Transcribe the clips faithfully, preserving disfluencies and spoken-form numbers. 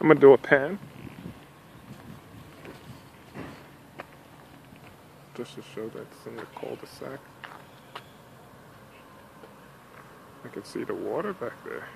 I'm gonna do a pan just to show that it's in the cul-de-sac. I can see the water back there.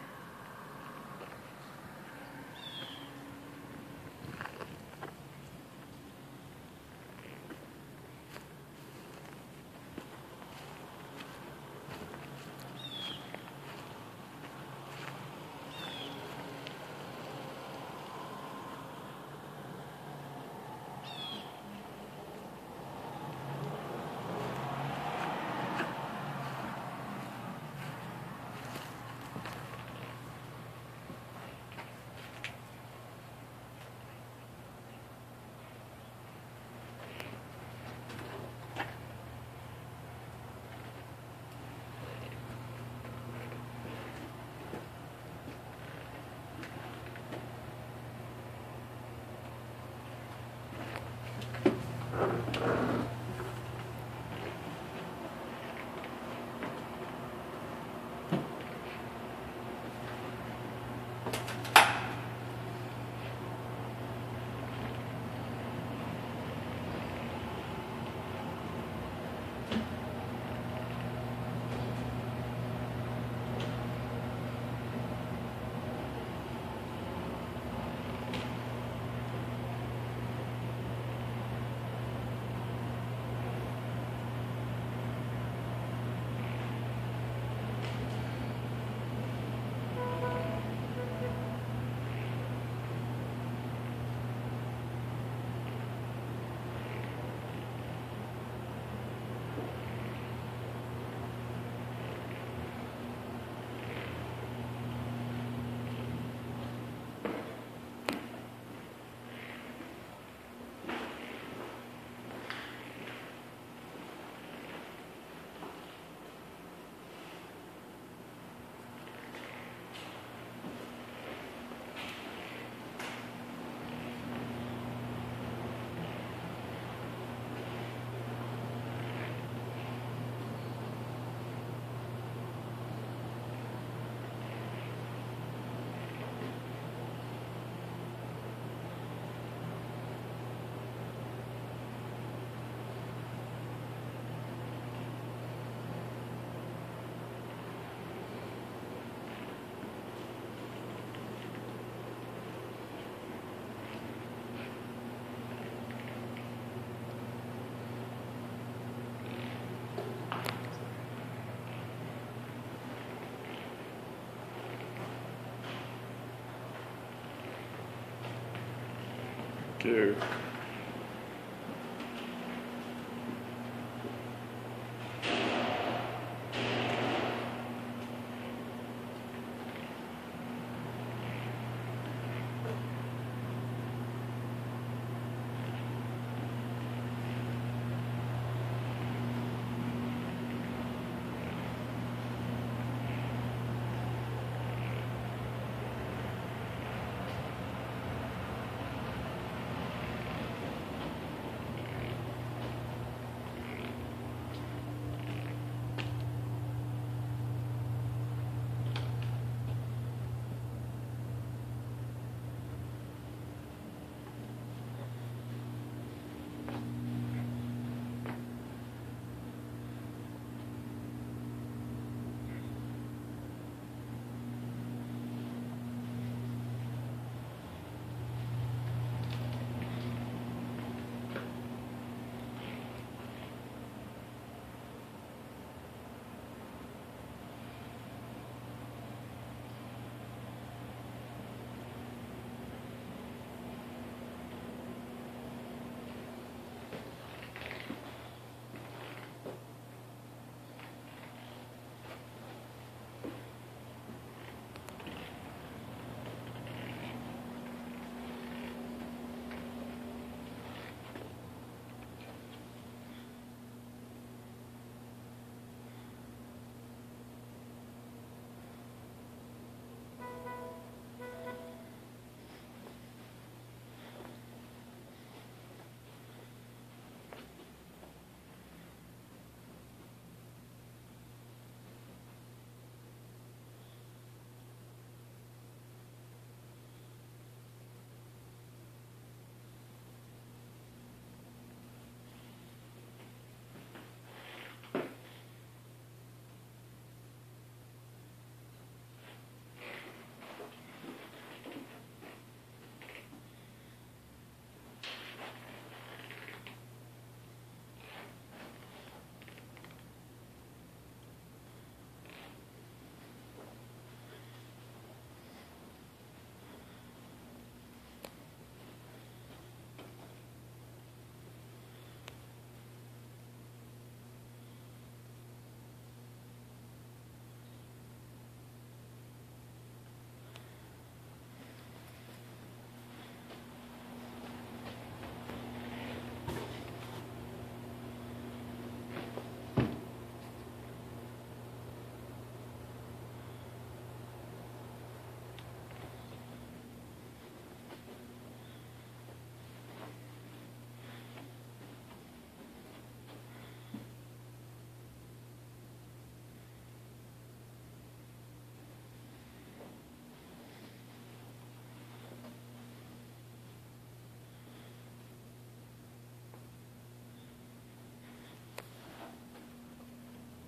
Thank you.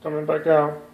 coming back out.